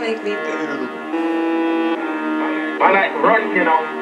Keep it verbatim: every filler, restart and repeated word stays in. Make me better. But I run, you know.